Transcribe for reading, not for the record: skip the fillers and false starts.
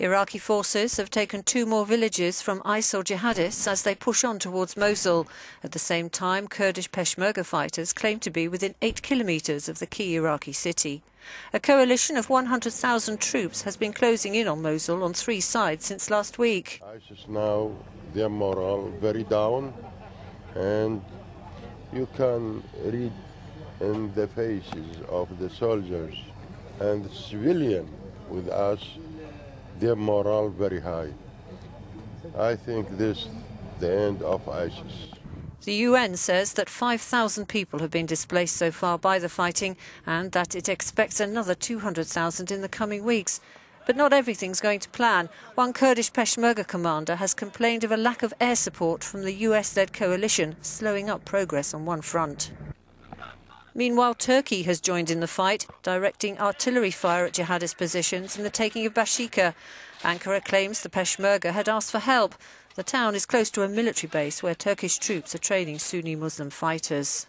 Iraqi forces have taken 2 more villages from ISIL jihadists as they push on towards Mosul. At the same time, Kurdish Peshmerga fighters claim to be within 8 kilometres of the key Iraqi city. A coalition of 100,000 troops has been closing in on Mosul on 3 sides since last week. ISIS now, their morale very down, and you can read in the faces of the soldiers and the civilian with us, their morale very high. I think this is the end of ISIS. The UN says that 5,000 people have been displaced so far by the fighting and that it expects another 200,000 in the coming weeks. But not everything's going to plan. One Kurdish Peshmerga commander has complained of a lack of air support from the US-led coalition, slowing up progress on one front. Meanwhile, Turkey has joined in the fight, directing artillery fire at jihadist positions in the taking of Bashika. Ankara claims the Peshmerga had asked for help. The town is close to a military base where Turkish troops are training Sunni Muslim fighters.